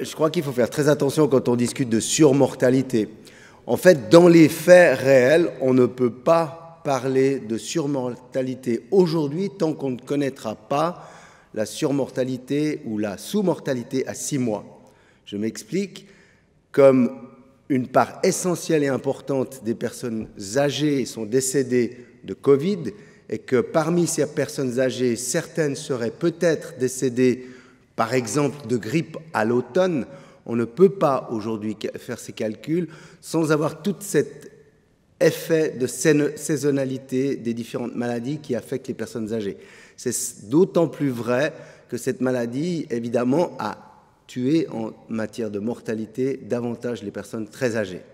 Je crois qu'il faut faire très attention quand on discute de surmortalité. En fait, dans les faits réels, on ne peut pas parler de surmortalité aujourd'hui tant qu'on ne connaîtra pas la surmortalité ou la sous-mortalité à 6 mois. Je m'explique, comme une part essentielle et importante des personnes âgées sont décédées de Covid et que parmi ces personnes âgées, certaines seraient peut-être décédées par exemple de grippe à l'automne, on ne peut pas aujourd'hui faire ces calculs sans avoir tout cet effet de saisonnalité des différentes maladies qui affectent les personnes âgées. C'est d'autant plus vrai que cette maladie, évidemment, a tué en matière de mortalité davantage les personnes très âgées.